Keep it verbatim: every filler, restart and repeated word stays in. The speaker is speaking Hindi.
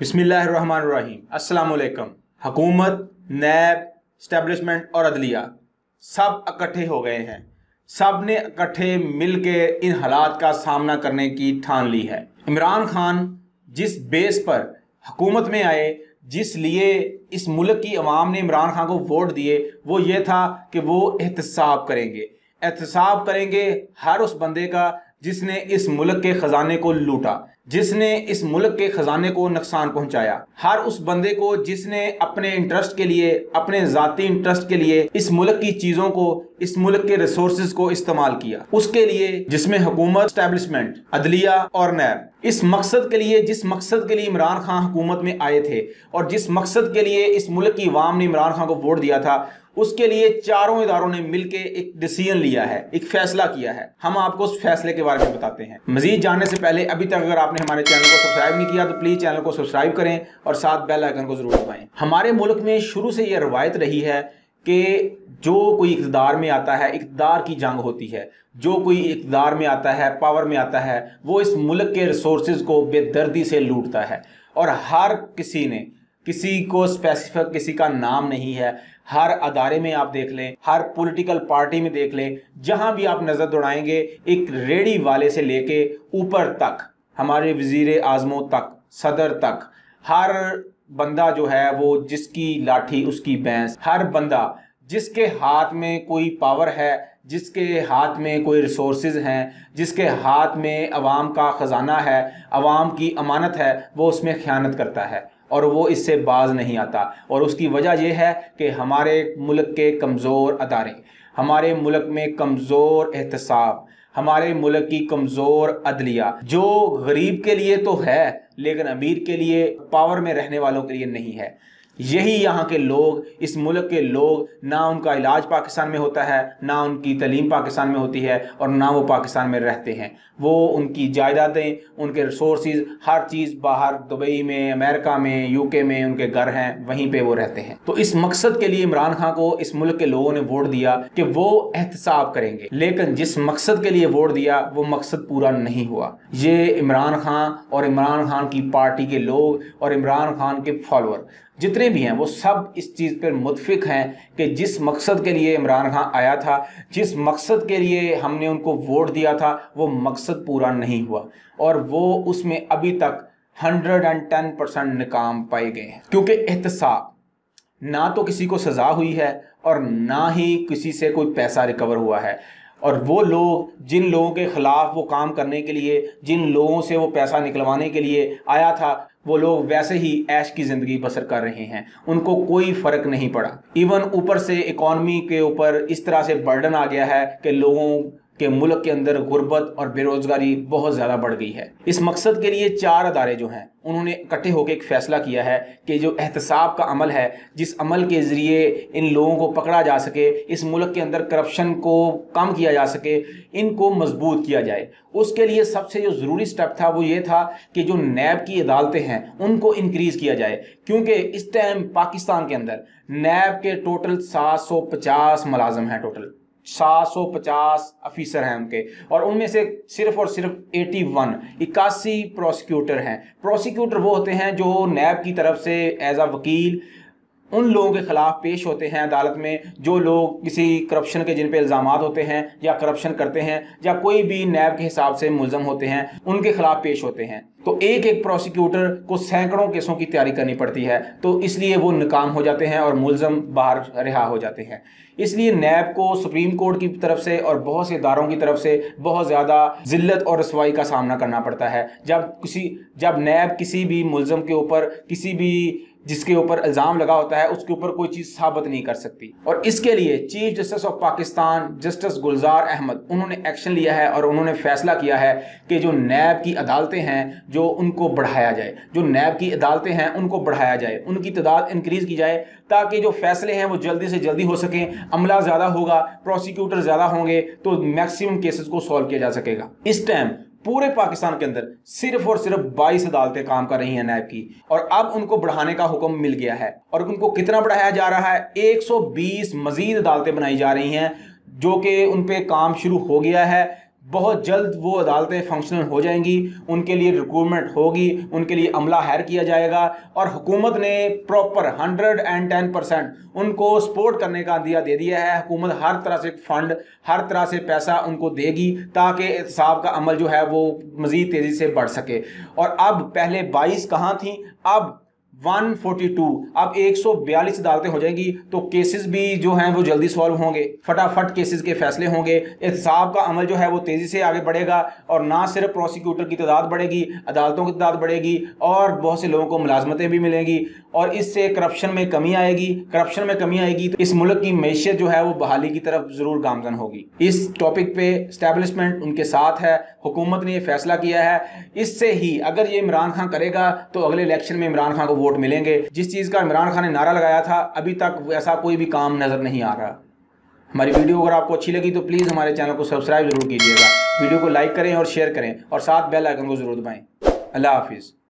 बिस्मिल्लाहिर्रहमानिर्रहीम। अस्सलाम वालेकुम। हुकूमत, नैब, इस्टेब्लिशमेंट और अदलिया सब इकट्ठे हो गए हैं। सब ने इकट्ठे मिल के इन हालात का सामना करने की ठान ली है। इमरान खान जिस बेस पर हुकूमत में आए, जिस लिए इस मुल्क की आवाम ने इमरान खान को वोट दिए, वो ये था कि वो एहतसाब करेंगे एहतसाब करेंगे हर उस बंदे का जिसने इस मुल्क के ख़जाने को लूटा, जिसने इस मुल्क के ख़जाने को नुकसान पहुंचाया, हर उस बंदे को जिसने अपने इंटरेस्ट के लिए, अपने ज़ाती इंटरेस्ट के लिए इस मुल्क की चीज़ों को, इस मुल्क के रिसोर्स को इस्तेमाल किया। उसके लिए जिसमें हुकूमत, इस्टेब्लिशमेंट, अदलिया और नैब, इस मकसद के लिए, जिस मकसद के लिए इमरान खान हुकूमत में आए थे और जिस मकसद के लिए इस मुल्क की आवाम ने इमरान खान को वोट दिया था, उसके लिए चारों इदारों ने मिलकर एक डिसीजन लिया है, एक फैसला किया है। हम आपको उस फैसले के बारे में बताते हैं। मजीद जानने से पहले, अभी तक अगर आपने हमारे चैनल को सब्सक्राइब नहीं किया तो प्लीज़ चैनल को सब्सक्राइब करें और साथ बेल आइकन को ज़रूर दबाएं। हमारे मुल्क में शुरू से यह रवायत रही है कि जो कोई इक़्तिदार में आता है, इक़्तिदार की जंग होती है। जो कोई इक़्तिदार में आता है, पावर में आता है, वो इस मुल्क के रिसोर्स को बेदर्दी से लूटता है। और हर किसी ने, किसी को स्पेसिफिक किसी का नाम नहीं है, हर अदारे में आप देख लें, हर पॉलिटिकल पार्टी में देख लें, जहां भी आप नज़र दौड़ाएंगे, एक रेडी वाले से लेके ऊपर तक, हमारे वज़ीरे आज़मों तक, सदर तक, हर बंदा जो है वो जिसकी लाठी उसकी भैंस, हर बंदा जिसके हाथ में कोई पावर है, जिसके हाथ में कोई रिसोर्सेज हैं, जिसके हाथ में अवाम का ख़जाना है, अवाम की अमानत है, वो उसमें ख़यानत करता है और वो इससे बाज नहीं आता। और उसकी वजह यह है कि हमारे मुल्क के कमज़ोर अदारे, हमारे मुल्क में कमज़ोर एहतसाब, हमारे मुल्क की कमज़ोर अदलिया, जो गरीब के लिए तो है लेकिन अमीर के लिए, पावर में रहने वालों के लिए नहीं है। यही यहाँ के लोग, इस मुल्क के लोग, ना उनका इलाज पाकिस्तान में होता है, ना उनकी तलीम पाकिस्तान में होती है और ना वो पाकिस्तान में रहते हैं। वो उनकी जायदादें, उनके रिसोर्सेज, हर चीज़ बाहर दुबई में, अमेरिका में, यूके में उनके घर हैं, वहीं पे वो रहते हैं। तो इस मकसद के लिए इमरान खान को इस मुल्क के लोगों ने वोट दिया कि वो एहतसाब करेंगे, लेकिन जिस मकसद के लिए वोट दिया वो मकसद पूरा नहीं हुआ। ये इमरान खान और इमरान खान की पार्टी के लोग और इमरान खान के फॉलोअर जितने भी हैं, वो सब इस चीज़ पर मुत्तफिक हैं कि जिस मकसद के लिए इमरान खान आया था, जिस मकसद के लिए हमने उनको वोट दिया था, वो मकसद पूरा नहीं हुआ और वो उसमें अभी तक एक सौ दस परसेंट नाकाम पाए गए हैं। क्योंकि एहतसाब, ना तो किसी को सज़ा हुई है और ना ही किसी से कोई पैसा रिकवर हुआ है। और वो लोग, जिन लोगों के ख़िलाफ़ वो काम करने के लिए, जिन लोगों से वो पैसा निकलवाने के लिए आया था, वो लोग वैसे ही ऐश की ज़िंदगी बसर कर रहे हैं, उनको कोई फ़र्क नहीं पड़ा। इवन ऊपर से इकॉनमी के ऊपर इस तरह से बर्डन आ गया है कि लोगों के मुल्क के अंदर गुर्बत और बेरोज़गारी बहुत ज़्यादा बढ़ गई है। इस मकसद के लिए चार अदारे जो हैं, उन्होंने इकट्ठे होकर एक फ़ैसला किया है कि जो एहतसाब का अमल है, जिस अमल के ज़रिए इन लोगों को पकड़ा जा सके, इस मुल्क के अंदर करप्शन को कम किया जा सके, इनको मजबूत किया जाए। उसके लिए सबसे जो ज़रूरी स्टेप था वो ये था कि जो नैब की अदालतें हैं उनको इंक्रीज़ किया जाए, क्योंकि इस टाइम पाकिस्तान के अंदर नैब के टोटल सात सौ पचास मुलाजम हैं, टोटल सात सौ पचास अफिसर हैं उनके, और उनमें से सिर्फ और सिर्फ इक्यासी इक्यासी प्रोसिक्यूटर हैं। प्रोसिक्यूटर वो होते हैं जो नैब की तरफ से एज आ वकील उन लोगों के ख़िलाफ़ पेश होते हैं अदालत में, जो लोग किसी करप्शन के जिन पे इल्ज़ाम होते हैं या करप्शन करते हैं या कोई भी नैब के हिसाब से मुलज़म होते हैं, उनके ख़िलाफ़ पेश होते हैं। तो एक एक प्रोसिक्यूटर को सैकड़ों केसों की तैयारी करनी पड़ती है, तो इसलिए वो नाकाम हो जाते हैं और मुलज़म बाहर रिहा हो जाते हैं। इसलिए नैब को सुप्रीम कोर्ट की तरफ से और बहुत से इदारों की तरफ से बहुत ज़्यादा ज़िल्लत और रसवाई का सामना करना पड़ता है। जब किसी जब नैब किसी भी मुलज़म के ऊपर, किसी भी जिसके ऊपर इल्ज़ाम लगा होता है, उसके ऊपर कोई चीज़ साबित नहीं कर सकती। और इसके लिए chief justice of Pakistan justice Gulzar Ahmed, उन्होंने एक्शन लिया है और उन्होंने फैसला किया है कि जो नैब की अदालतें हैं जो उनको बढ़ाया जाए, जो नैब की अदालतें हैं उनको बढ़ाया जाए, उनकी तादाद इंक्रीज़ की जाए, ताकि जो फैसले हैं वो जल्दी से जल्दी हो सकें। अमला ज़्यादा होगा, प्रोसिक्यूटर ज़्यादा होंगे, तो मैक्सिमम केसेस को सॉल्व किया जा सकेगा। इस टाइम पूरे पाकिस्तान के अंदर सिर्फ और सिर्फ बाईस अदालतें काम कर रही हैं नैब की, और अब उनको बढ़ाने का हुक्म मिल गया है। और उनको कितना बढ़ाया जा रहा है? एक सौ बीस मज़ीद अदालतें बनाई जा रही हैं, जो कि उन पे काम शुरू हो गया है। बहुत जल्द वो अदालतें फंक्शनल हो जाएंगी, उनके लिए रिक्रूटमेंट होगी, उनके लिए अमला हायर किया जाएगा और हुकूमत ने proper hundred and ten percent उनको सपोर्ट करने का दिया दे दिया है। हुकूमत हर तरह से फंड, हर तरह से पैसा उनको देगी ताकि एहतसाब का अमल जो है वो मज़ीद तेज़ी से बढ़ सके। और अब पहले बाईस कहाँ थी, अब एक सौ बयालीस, अब एक सौ बयालीस अदालतें हो जाएंगी तो केसेस भी जो हैं वो जल्दी सॉल्व होंगे, फटाफट केसेस के फैसले होंगे, एहतसाब का अमल जो है वो तेज़ी से आगे बढ़ेगा और ना सिर्फ प्रोसिक्यूटर की तादाद बढ़ेगी, अदालतों की तादाद बढ़ेगी और बहुत से लोगों को मुलाजमतें भी मिलेंगी और इससे करप्शन में कमी आएगी। करप्शन में कमी आएगी तो इस मुल्क की मैशियत जो है वो बहाली की तरफ ज़रूर गामजन होगी। इस टॉपिक पे इस्टेब्लिशमेंट उनके साथ है, हुकूमत ने ये फैसला किया है। इससे ही अगर ये इमरान खान करेगा तो अगले इलेक्शन में इमरान खान को वोट मिलेंगे। जिस चीज़ का इमरान खान ने नारा लगाया था अभी तक ऐसा कोई भी काम नज़र नहीं आ रहा। हमारी वीडियो अगर आपको अच्छी लगी तो प्लीज़ हमारे चैनल को सब्सक्राइब ज़रूर कीजिएगा, वीडियो को लाइक करें और शेयर करें और साथ बेल आइकन को ज़रूर दबाएँ। अल्लाह हाफिज़।